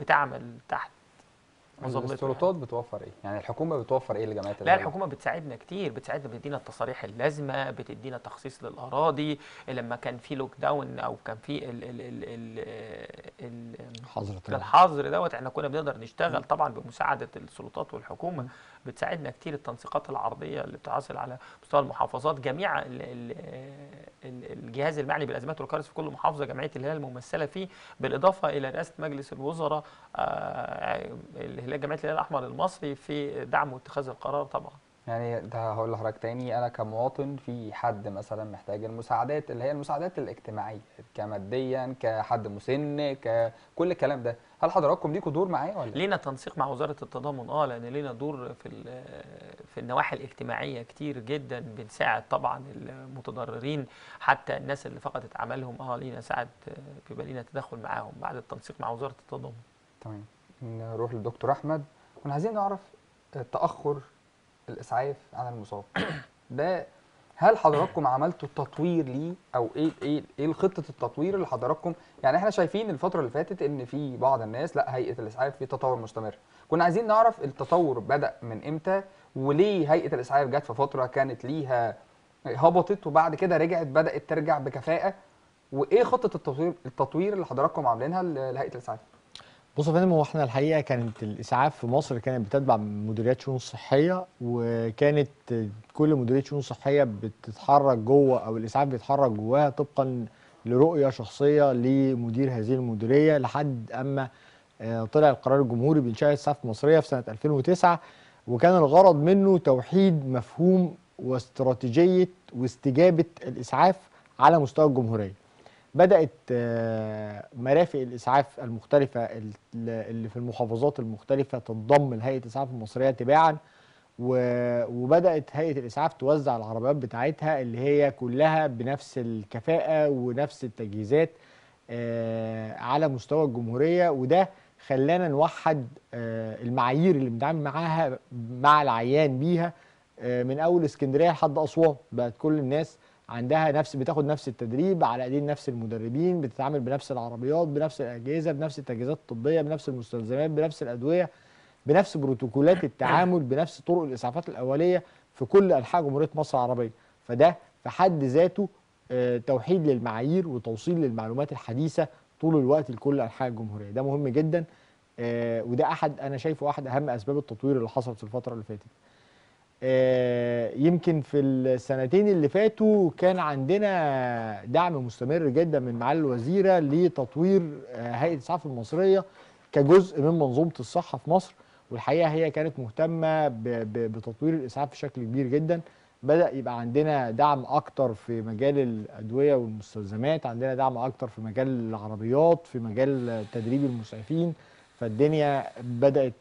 بتعمل تحت السلطات. بتوفر ايه؟ يعني الحكومه بتوفر ايه لجمعيات الهلال؟ لا الحكومه بتساعدنا كتير، بتساعدنا، بتدينا التصاريح اللازمه، بتدينا تخصيص للاراضي. لما كان في لوك داون او كان في ال ال ال ال الحظر الحظر دوت احنا كنا بنقدر نشتغل طبعا بمساعده السلطات والحكومه، بتساعدنا كتير. التنسيقات العرضيه اللي بتحصل على مستوى المحافظات، جميع ال ال الجهاز المعني بالازمات والكوارث في كل محافظه جمعيه الهلال ممثله فيه، بالاضافه الى رئاسه مجلس الوزراء الهلال جمعيه الهلال الاحمر المصري في دعم واتخاذ القرار طبعا. يعني ده هقول لحضرتك تاني، انا كمواطن في حد مثلا محتاج المساعدات اللي هي المساعدات الاجتماعيه، كماديا، كحد مسن، ككل الكلام ده، هل حضراتكم ليكوا دور معايا ولا؟ لينا تنسيق مع وزاره التضامن، اه لان لينا دور في في النواحي الاجتماعيه كتير جدا، بنساعد طبعا المتضررين، حتى الناس اللي فقدت عملهم اه لينا ساعد، بيبقى لينا تدخل معاهم بعد التنسيق مع وزاره التضامن. تمام، نروح للدكتور احمد، كنا عايزين نعرف تاخر الاسعاف عن المصاب ده، هل حضراتكم عملتوا تطوير ليه او ايه ايه ايه خطه التطوير اللي حضراتكم؟ يعني احنا شايفين الفتره اللي فاتت ان في بعض الناس لا هيئه الاسعاف في تطور مستمر، كنا عايزين نعرف التطور بدا من امتى، وليه هيئه الاسعاف جت في فتره كانت ليها هبطت وبعد كده رجعت بدات ترجع بكفاءه، وايه خطه التطوير التطوير اللي حضراتكم عاملينها لهيئه الاسعاف؟ بصوا يا فندم، هو احنا الحقيقه كانت الاسعاف في مصر كانت بتتبع مديريات شؤون صحيه، وكانت كل مديريه شؤون صحيه بتتحرك جوه او الاسعاف بيتحرك جواها طبقا لرؤيه شخصيه لمدير هذه المديريه، لحد اما طلع القرار الجمهوري بانشاء الاسعاف المصريه في سنه ألفين وتسعة، وكان الغرض منه توحيد مفهوم واستراتيجيه واستجابه الاسعاف على مستوى الجمهوريه. بدأت مرافق الإسعاف المختلفة اللي في المحافظات المختلفة تنضم لهيئة الإسعاف المصرية تباعا، وبدأت هيئة الإسعاف توزع العربيات بتاعتها اللي هي كلها بنفس الكفاءة ونفس التجهيزات على مستوى الجمهورية، وده خلانا نوحد المعايير اللي بنتعامل معاها مع العيان بيها من أول اسكندرية لحد أسوان. بقت كل الناس عندها نفس، بتاخد نفس التدريب على ايدين نفس المدربين، بتتعامل بنفس العربيات، بنفس الاجهزه، بنفس التجهيزات الطبيه، بنفس المستلزمات، بنفس الادويه، بنفس بروتوكولات التعامل، بنفس طرق الاسعافات الاوليه في كل انحاء جمهوريه مصر العربيه. فده في حد ذاته توحيد للمعايير وتوصيل للمعلومات الحديثه طول الوقت لكل انحاء الجمهوريه، ده مهم جدا، وده احد انا شايفه احد اهم اسباب التطوير اللي حصلت في الفتره اللي فاتت. يمكن في السنتين اللي فاتوا كان عندنا دعم مستمر جدا من معالي الوزيرة لتطوير هيئة الإسعاف المصرية كجزء من منظومة الصحة في مصر، والحقيقة هي كانت مهتمة بتطوير الإسعاف بشكل كبير جدا. بدأ يبقى عندنا دعم أكتر في مجال الأدوية والمستلزمات، عندنا دعم أكتر في مجال العربيات، في مجال تدريب المسعفين، فالدنيا بدأت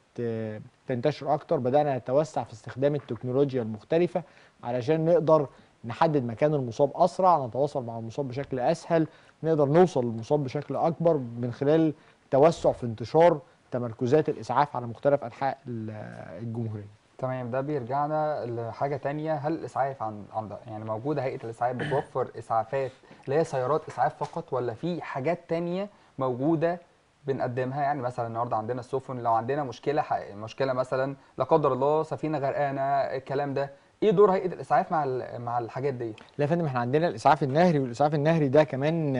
تنتشر اكتر. بدأنا نتوسع في استخدام التكنولوجيا المختلفة علشان نقدر نحدد مكان المصاب اسرع، نتواصل مع المصاب بشكل اسهل، نقدر نوصل للمصاب بشكل اكبر من خلال توسع في انتشار تمركزات الاسعاف على مختلف انحاء الجمهورية. تمام، ده بيرجعنا لحاجه ثانيه، هل الاسعاف عندها يعني موجوده هيئه الاسعاف بتوفر اسعافات اللي هي سيارات اسعاف فقط، ولا في حاجات ثانيه موجوده بنقدمها؟ يعني مثلا النهارده عندنا السفن، لو عندنا مشكله مشكله مثلا لا قدر الله سفينه غرقانه الكلام ده، ايه دور هيئه الاسعاف مع مع الحاجات دي؟ لا يا فندم، احنا عندنا الاسعاف النهري، والاسعاف النهري ده كمان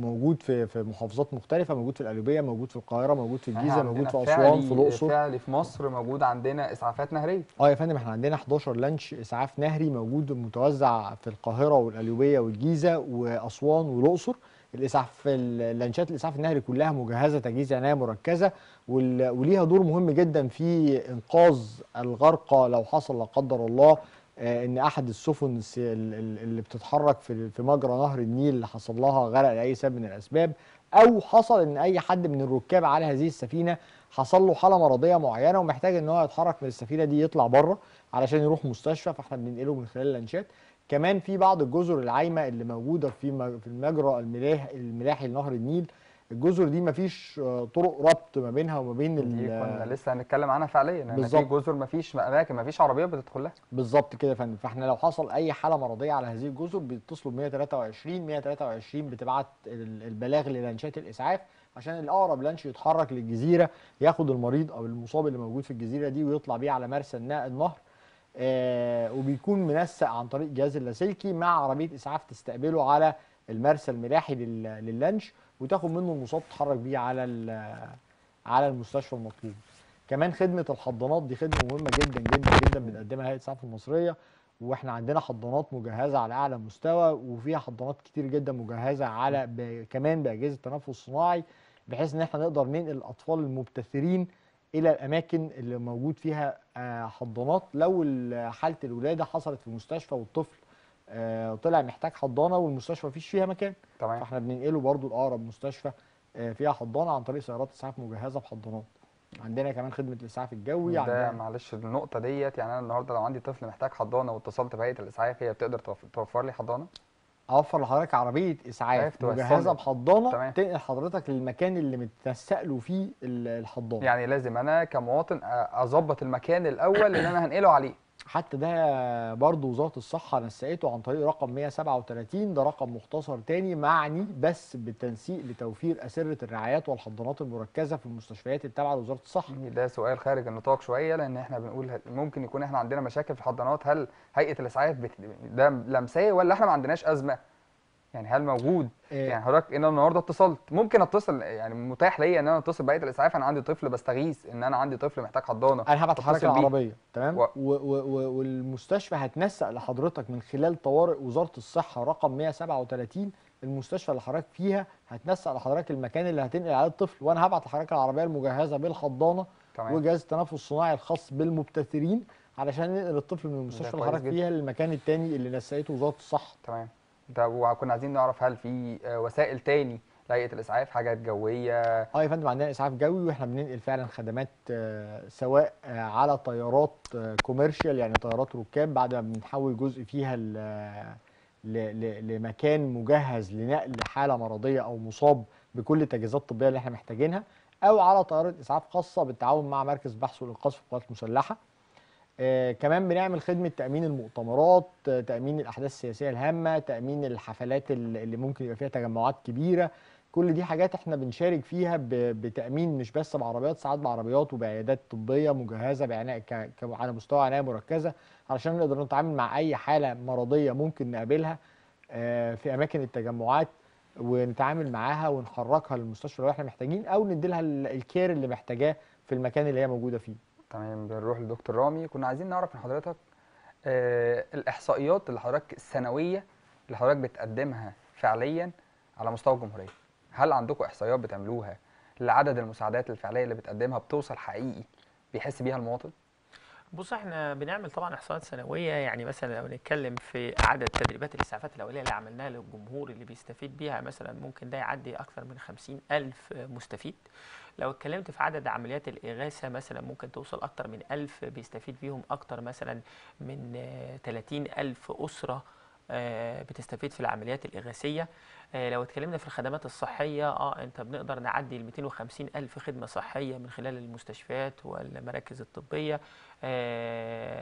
موجود في في محافظات مختلفه، موجود في القليوبيه، موجود في القاهره، موجود في الجيزه، موجود في اسوان، في الاقصر. فعلي في مصر موجود عندنا اسعافات نهريه. اه يا فندم، احنا عندنا احد عشر لانش اسعاف نهري موجود متوزع في القاهره والقليوبيه والجيزه واسوان والاقصر. الاسعاف اللانشات الاسعاف النهري كلها مجهزه تجهيز عنايه مركزه، وليها دور مهم جدا في انقاذ الغرقى لو حصل لا قدر الله ان احد السفن اللي بتتحرك في مجرى نهر النيل اللي حصل لها غرق لاي سبب من الاسباب، او حصل ان اي حد من الركاب على هذه السفينه حصل له حاله مرضيه معينه ومحتاج ان هو يتحرك من السفينه دي يطلع بره علشان يروح مستشفى، فاحنا بننقله من خلال اللانشات. كمان في بعض الجزر العايمه اللي موجوده في في المجرى الملاح الملاحي لنهر النيل، الجزر دي مفيش طرق ربط ما بينها وما بين ال كنا لسه هنتكلم عنها فعليا، ان في جزر مفيش اماكن مفيش عربيه بتدخلها. بالظبط كده يا فندم، فاحنا لو حصل اي حاله مرضيه على هذه الجزر بيتصلوا ب مئة وثلاثة وعشرين بتبعت البلاغ للانشات الاسعاف عشان الاقرب لانش يتحرك للجزيره ياخد المريض او المصاب اللي موجود في الجزيره دي ويطلع بيه على مرسى النهر، آه وبيكون منسق عن طريق جهاز اللاسلكي مع عربيه اسعاف تستقبله على المرسى الملاحي لللانش وتاخد منه المصاب تتحرك بيه على على المستشفى المطلوب. كمان خدمه الحضانات دي خدمه مهمه جدا جدا جدا بنقدمها هيئه الاسعاف المصريه، واحنا عندنا حضانات مجهزه على اعلى مستوى، وفيها حضانات كتير جدا مجهزه على ب... كمان باجهزه تنفس صناعي، بحيث ان احنا نقدر ننقل الاطفال المبتثرين الى الاماكن اللي موجود فيها حضانات. لو حاله الولاده حصلت في مستشفى والطفل طلع محتاج حضانه والمستشفى مفيش فيها مكان، طبعا. فاحنا بننقله برضو لاقرب مستشفى فيها حضانه عن طريق سيارات اسعاف مجهزه بحضانات. عندنا كمان خدمه الاسعاف الجوي. ده معلش النقطه ديت، يعني انا النهارده لو عندي طفل محتاج حضانه واتصلت بهيئه الاسعاف هي بتقدر توفر لي حضانه؟ اوفر لحضرتك عربيه اسعاف مجهزه بحضانه تنقل حضرتك للمكان اللي متنسق له فيه الحضانه. يعني لازم انا كمواطن اظبط المكان الاول اللي انا هنقله عليه. حتى ده برضه وزاره الصحه نسقته عن طريق رقم مئة وسبعة وثلاثين، ده رقم مختصر تاني معني بس بالتنسيق لتوفير اسره الرعايات والحضانات المركزه في المستشفيات التابعه لوزاره الصحه. ده سؤال خارج النطاق شويه، لان احنا بنقول ممكن يكون احنا عندنا مشاكل في الحضانات، هل هيئه الاسعاف بت... ده لمسيه ولا احنا ما عندناش ازمه؟ يعني هل موجود؟ إيه. يعني حضرتك انا النهارده اتصلت، ممكن اتصل يعني متاح ليا ان انا اتصل بهيئه الاسعاف، انا عندي طفل بستغيث ان انا عندي طفل محتاج حضانه، انا هبعت حضرتك العربيه تمام و... و... و... والمستشفى هتنسق لحضرتك من خلال طوارئ وزاره الصحه رقم مئة وسبعة وثلاثين، المستشفى اللي حضرتك فيها هتنسق لحضرتك المكان اللي هتنقل عليه الطفل، وانا هبعت لحضرتك العربيه المجهزه بالحضانه وجهاز التنفس الصناعي الخاص بالمبتثرين علشان ننقل الطفل من المستشفى اللي حضرتك فيها للمكان الثاني اللي نسقته وزاره الصحه. تمام. طب وكنا عايزين نعرف هل في وسائل تاني لهيئه الاسعاف، حاجات جويه؟ اه يا فندم، عندنا اسعاف جوي، واحنا بننقل فعلا خدمات سواء على طيارات كوميرشال يعني طيارات ركاب، بعد ما بنحول جزء فيها لمكان مجهز لنقل حاله مرضيه او مصاب بكل التجهيزات الطبيه اللي احنا محتاجينها، او على طياره اسعاف خاصه بالتعاون مع مركز بحث والانقاذ في القوات المسلحه. آه كمان بنعمل خدمة تأمين المؤتمرات، آه تأمين الأحداث السياسية الهامة، تأمين الحفلات اللي ممكن يبقى فيها تجمعات كبيرة، كل دي حاجات احنا بنشارك فيها بتأمين، مش بس بعربيات، ساعات بعربيات وبعيادات طبية مجهزة بعناية على مستوى عناية مركزة علشان نقدر نتعامل مع أي حالة مرضية ممكن نقابلها آه في أماكن التجمعات ونتعامل معاها ونحركها للمستشفى لو احنا محتاجين، أو نديلها الكير اللي محتاجاه في المكان اللي هي موجودة فيه. تمام. بنروح لدكتور رامي، كنا عايزين نعرف من حضرتك آه الاحصائيات اللي حضرتك السنويه اللي حضرتك بتقدمها فعليا على مستوى الجمهوريه، هل عندكم احصائيات بتعملوها لعدد المساعدات الفعليه اللي بتقدمها بتوصل حقيقي بيحس بيها المواطن؟ بص، احنا بنعمل طبعا احصائيات سنويه، يعني مثلا لو نتكلم في عدد تدريبات الاسعافات الاوليه اللي عملناها للجمهور اللي بيستفيد بيها مثلا ممكن ده يعدي اكثر من خمسين ألف مستفيد. لو اتكلمت في عدد عمليات الاغاثه مثلا ممكن توصل اكثر من ألف بيستفيد بيهم اكثر مثلا من ثلاثين ألف اسره بتستفيد في العمليات الإغاثية. لو اتكلمنا في الخدمات الصحية، اه انت بنقدر نعدي ال مئتين وخمسين ألف خدمة صحية من خلال المستشفيات والمراكز الطبية.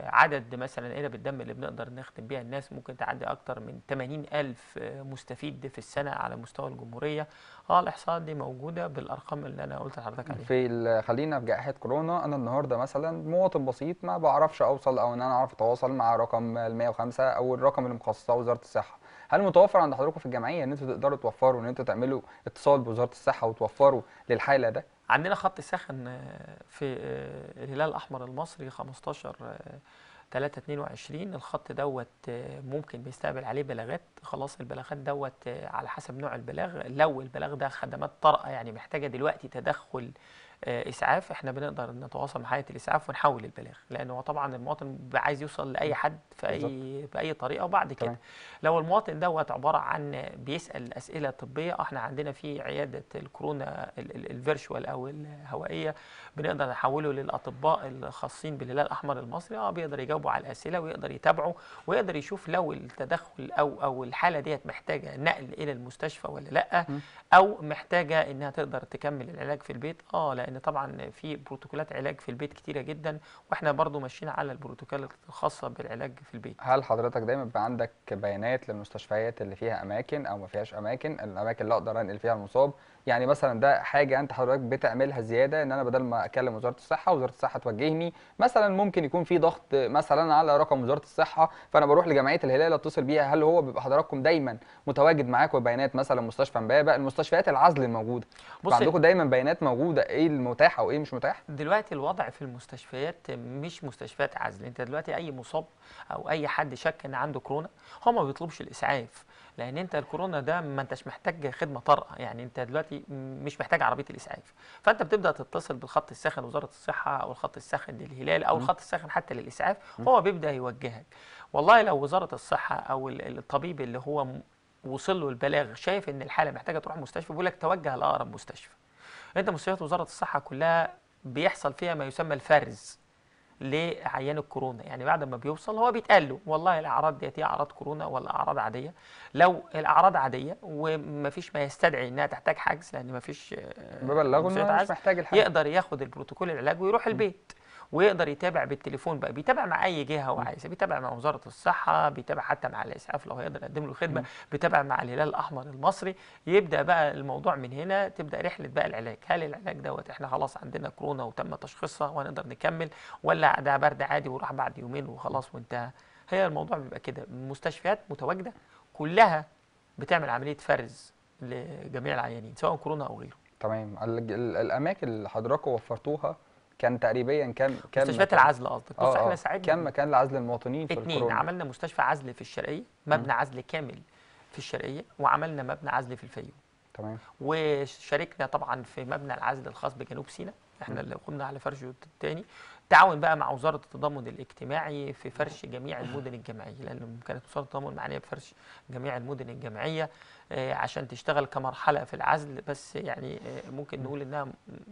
عدد مثلا إلى بالدم اللي بنقدر نخدم بيها الناس ممكن تعدي أكتر من ثمانين ألف مستفيد في السنة على مستوى الجمهورية. اه الإحصاءات دي موجودة بالأرقام اللي أنا قلت لحضرتك عليها. في خلينا في جائحة كورونا، أنا النهاردة مثلا مواطن بسيط ما بعرفش أوصل أو إن أنا أعرف أتواصل مع رقم ال مئة وخمسة أو الرقم اللي مخصصه وزارة الصحة. هل متوفر عند حضراتكم في الجمعيه ان انتوا تقدروا توفروا ان انتوا تعملوا اتصال بوزاره الصحه وتوفروا للحاله ده؟ عندنا خط ساخن في الهلال الاحمر المصري خمستاشر تلاتة اتنين وعشرين. الخط دوت ممكن بيستقبل عليه بلاغات. خلاص البلاغات دوت على حسب نوع البلاغ. لو البلاغ ده خدمات طارئه يعني محتاجه دلوقتي تدخل اسعاف، احنا بنقدر نتواصل مع هيئه الاسعاف ونحول البلاغ، لانه طبعا المواطن عايز يوصل لاي حد في اي باي طريقه. وبعد كده لو المواطن دوت عباره عن بيسال اسئله طبيه، احنا عندنا في عياده الكورونا الفيرشوال او الهوائيه بنقدر نحوله للاطباء الخاصين بالهلال الاحمر المصري. اه بيقدر يجاوبوا على الاسئله ويقدر يتابعوا ويقدر يشوف لو التدخل او او الحاله ديت محتاجه نقل الى المستشفى ولا لا، او محتاجه انها تقدر تكمل العلاج في البيت. اه لأن طبعا في بروتوكولات علاج في البيت كتيره جدا، واحنا برضو ماشيين على البروتوكولات الخاصه بالعلاج في البيت. هل حضرتك دايما بيبقى عندك بيانات للمستشفيات اللي فيها اماكن او ما فيهاش اماكن، الاماكن اللي اقدر انقل فيها المصاب؟ يعني مثلا ده حاجه انت حضرتك بتعملها زياده، ان انا بدل ما اكلم وزاره الصحه وزاره الصحه توجهني، مثلا ممكن يكون في ضغط مثلا على رقم وزاره الصحه فانا بروح لجمعيه الهلال اتصل بيها. هل هو بيبقى حضراتكم دايما متواجد معاكم بيانات مثلا مستشفى امبابه، المستشفيات العزل الموجوده عندكم دايما بيانات موجوده ايه المتاح او ايه مش متاح؟ دلوقتي الوضع في المستشفيات مش مستشفيات عزل. انت دلوقتي اي مصاب او اي حد شك ان عنده كورونا هو ما بيطلبش الاسعاف، لان انت الكورونا ده ما انتش محتاج خدمه طارئه، يعني انت دلوقتي مش محتاج عربيه الاسعاف، فانت بتبدا تتصل بالخط الساخن وزاره الصحه او الخط الساخن للهلال او م. الخط الساخن حتى للاسعاف، هو بيبدا يوجهك. والله لو وزاره الصحه او الطبيب اللي هو وصل له البلاغ شايف ان الحاله محتاجه تروح مستشفى بيقول لك توجه لاقرب مستشفى. انت مستشفيات وزاره الصحه كلها بيحصل فيها ما يسمى الفرز لعيان الكورونا، يعني بعد ما بيوصل هو بيتقال له والله الاعراض ديت هي اعراض كورونا ولا اعراض عاديه. لو الاعراض عاديه ومفيش ما يستدعي انها تحتاج حجز لان مفيش ببلغه انه مش محتاج الحجز، يقدر ياخد البروتوكول العلاج ويروح البيت، ويقدر يتابع بالتليفون. بقى بيتابع مع اي جهه هو عايزها، بيتابع مع وزاره الصحه، بيتابع حتى مع الاسعاف لو هيقدر يقدم له خدمه، بيتابع مع الهلال الاحمر المصري. يبدا بقى الموضوع من هنا، تبدا رحله بقى العلاج. هل العلاج دوت احنا خلاص عندنا كورونا وتم تشخيصها وهنقدر نكمل، ولا ده برد عادي وراح بعد يومين وخلاص وانتهى؟ هي الموضوع بيبقى كده. المستشفيات متواجده كلها بتعمل عمليه فرز لجميع العيانين سواء كورونا او غيره. تمام. الاماكن اللي حضراتكم وفرتوها كان تقريبا كام كام مستشفيات العزل قصدك؟ بص احنا ساعدنا كام مكان لعزل المواطنين في الكورونا؟ اتنين. عملنا مستشفى عزل في الشرقيه، مبنى عزل كامل في الشرقيه، وعملنا مبنى عزل في الفيوم. تمام. وشاركنا طبعا في مبنى العزل الخاص بجنوب سيناء، احنا اللي قمنا على فرشه الثاني، تعاون بقى مع وزاره التضامن الاجتماعي في فرش جميع المدن الجامعيه، لان كانت وزاره التضامن معنيه بفرش جميع المدن الجامعيه عشان تشتغل كمرحله في العزل. بس يعني ممكن نقول انها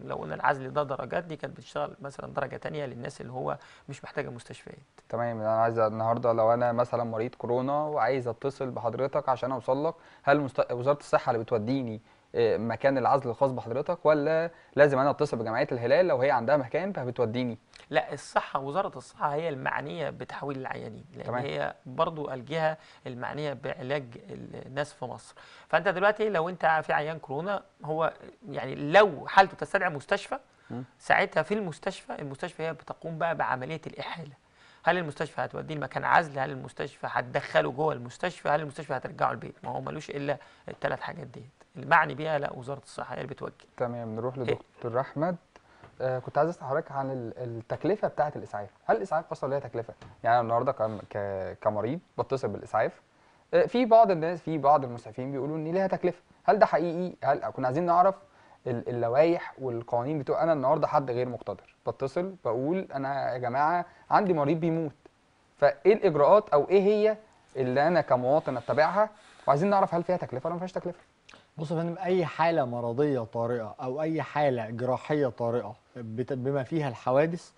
لو قلنا العزل ده درجات، دي كانت بتشتغل مثلا درجه ثانيه للناس اللي هو مش محتاجه مستشفيات. تمام. انا عايز النهارده لو انا مثلا مريض كورونا وعايز اتصل بحضرتك عشان اوصل لك، هل مست... وزاره الصحه اللي بتوديني مكان العزل الخاص بحضرتك، ولا لازم انا اتصل بجمعيه الهلال لو هي عندها مكان فبتوديني؟ لا، الصحه وزاره الصحه هي المعنيه بتحويل العيانين، لان طبعا هي برضو الجهه المعنيه بعلاج الناس في مصر. فانت دلوقتي لو انت في عيان كورونا، هو يعني لو حالته تستدعي مستشفى ساعتها في المستشفى، المستشفى هي بتقوم بقى بعمليه الاحاله. هل المستشفى هتوديه لمكان عزل؟ هل المستشفى هتدخله جوه المستشفى؟ هل المستشفى هترجعه البيت؟ ما هو ملوش الا الثلاث حاجات ديت المعني بيها لا وزاره الصحه هي اللي بتوجه. تمام. نروح لدكتور احمد. آه كنت عايز اسال حضرتك عن التكلفه بتاعه الاسعاف، هل الاسعاف اصلا ليها تكلفه؟ يعني النهارده كمريض بتصل بالاسعاف، آه في بعض الناس في بعض المسعفين بيقولوا ان ليها تكلفه، هل ده حقيقي؟ هل كنا عايزين نعرف اللوائح والقوانين بتوع. انا النهارده حد غير مقتدر بتصل بقول انا يا جماعه عندي مريض بيموت، فايه الاجراءات او ايه هي اللي انا كمواطن اتبعها، وعايزين نعرف هل فيها تكلفه ولا ما فيهاش تكلفه؟ بص يا فندم، اي حاله مرضيه طارئه او اي حاله جراحيه طارئه بما فيها الحوادث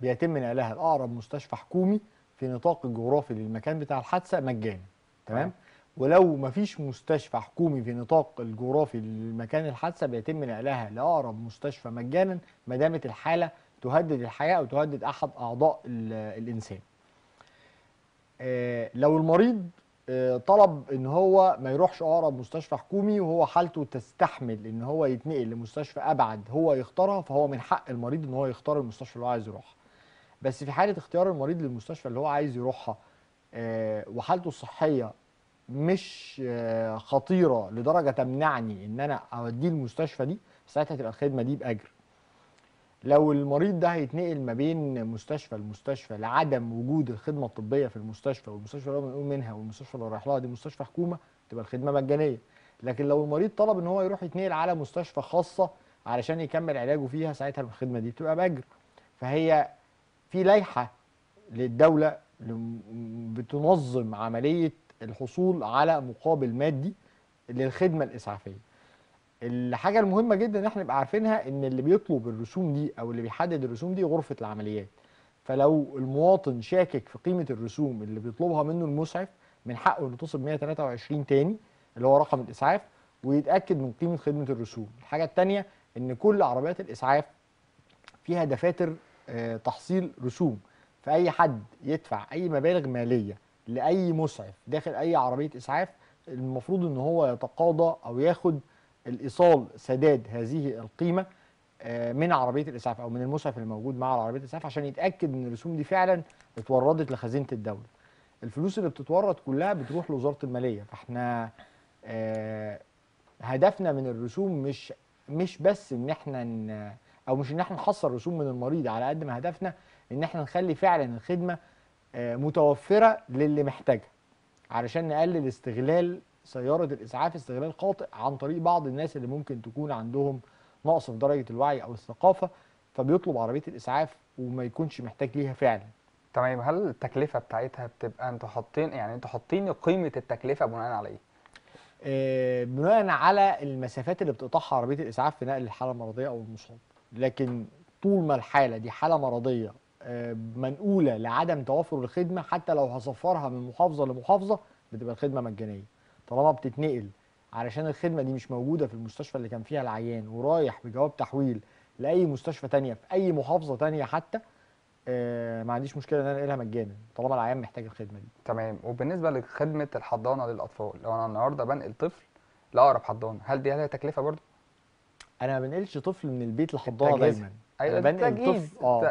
بيتم نقلها لاقرب مستشفى حكومي في نطاق الجغرافي للمكان بتاع الحادثه مجانا. تمام؟ ولو مفيش مستشفى حكومي في نطاق الجغرافي لمكان الحادثه بيتم نقلها لاقرب مستشفى مجانا ما دامت الحاله تهدد الحياه او تهدد احد اعضاء الانسان. لو المريض طلب ان هو ما يروحش اقرب مستشفى حكومي وهو حالته تستحمل ان هو يتنقل لمستشفى ابعد هو يختارها، فهو من حق المريض ان هو يختار المستشفى اللي هو عايز يروحها. بس في حاله اختيار المريض للمستشفى اللي هو عايز يروحها وحالته الصحيه مش خطيره لدرجه تمنعني ان انا اوديه المستشفى دي، ساعتها تبقى الخدمه دي باجر. لو المريض ده هيتنقل ما بين مستشفى لمستشفى لعدم وجود الخدمه الطبيه في المستشفى، والمستشفى اللي هو بنقوم منها والمستشفى اللي رايح لها دي مستشفى حكومه، تبقى الخدمه مجانيه. لكن لو المريض طلب ان هو يروح يتنقل على مستشفى خاصه علشان يكمل علاجه فيها، ساعتها الخدمه دي بتبقى باجر. فهي في لائحه للدوله بتنظم عمليه الحصول على مقابل مادي للخدمه الاسعافيه. الحاجه المهمه جدا ان احنا نبقى عارفينها ان اللي بيطلب الرسوم دي او اللي بيحدد الرسوم دي غرفه العمليات. فلو المواطن شاكك في قيمه الرسوم اللي بيطلبها منه المسعف، من حقه انه يتصل مئة وثلاثة وعشرين تاني اللي هو رقم الاسعاف ويتاكد من قيمه خدمه الرسوم. الحاجه الثانيه ان كل عربيات الاسعاف فيها دفاتر تحصيل رسوم، فاي حد يدفع اي مبالغ ماليه لاي مسعف داخل اي عربيه اسعاف المفروض ان هو يتقاضى او ياخد الايصال سداد هذه القيمه من عربيه الاسعاف او من المسعف الموجود مع عربيه الاسعاف عشان يتاكد ان الرسوم دي فعلا اتوردت لخزينه الدوله. الفلوس اللي بتتورد كلها بتروح لوزاره الماليه، فاحنا هدفنا من الرسوم مش مش بس ان احنا او مش ان احنا نحصر رسوم من المريض، على قد ما هدفنا ان احنا نخلي فعلا الخدمه متوفره للي محتاجها علشان نقلل استغلال سيارة الإسعاف استغلال خاطئ عن طريق بعض الناس اللي ممكن تكون عندهم نقص في درجة الوعي أو الثقافة، فبيطلب عربية الإسعاف وما يكونش محتاج ليها فعلا. تمام. هل التكلفة بتاعتها بتبقى انتوا حاطين يعني انتوا حاطين قيمة التكلفة بناء على إيه؟ آه بناء على المسافات اللي بتقطعها عربية الإسعاف في نقل الحالة المرضية أو المصاب. لكن طول ما الحالة دي حالة مرضية آه منقولة لعدم توفر الخدمة، حتى لو هسفرها من محافظة لمحافظة بتبقى الخدمة مجانية. طالما بتتنقل علشان الخدمه دي مش موجوده في المستشفى اللي كان فيها العيان ورايح بجواب تحويل لاي مستشفى ثانيه في اي محافظه ثانيه حتى، آه ما عنديش مشكله ان انا انقلها مجانا طالما العيان محتاج الخدمه دي. تمام. وبالنسبه لخدمه الحضانه للاطفال، لو انا النهارده بنقل طفل لاقرب حضانه، هل دي لها تكلفه برضه؟ انا ما بنقلش طفل من البيت لحضانه دايما. ايوه التجهيز. اه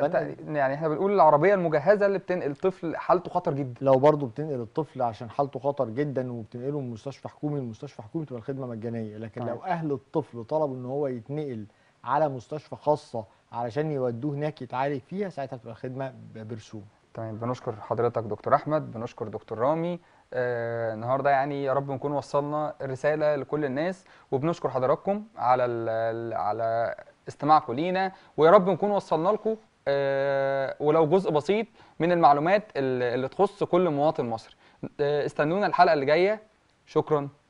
يعني احنا بنقول العربيه المجهزه اللي بتنقل طفل حالته خطر جدا. لو برضه بتنقل الطفل عشان حالته خطر جدا وبتنقله من مستشفى حكومي لمستشفى حكومي تبقى الخدمه مجانيه، لكن طيب. لو اهل الطفل طلبوا ان هو يتنقل على مستشفى خاصه علشان يودوه هناك يتعالج فيها، ساعتها بتبقى الخدمه برسوم. تمام. طيب. بنشكر حضرتك دكتور احمد، بنشكر دكتور رامي. آه النهارده يعني يا رب نكون وصلنا الرساله لكل الناس، وبنشكر حضراتكم على ال على استماعكم لينا، ويا رب نكون وصلنا لكم آه ولو جزء بسيط من المعلومات اللي تخص كل مواطن مصري. آه استنونا الحلقه اللي جايه. شكرا.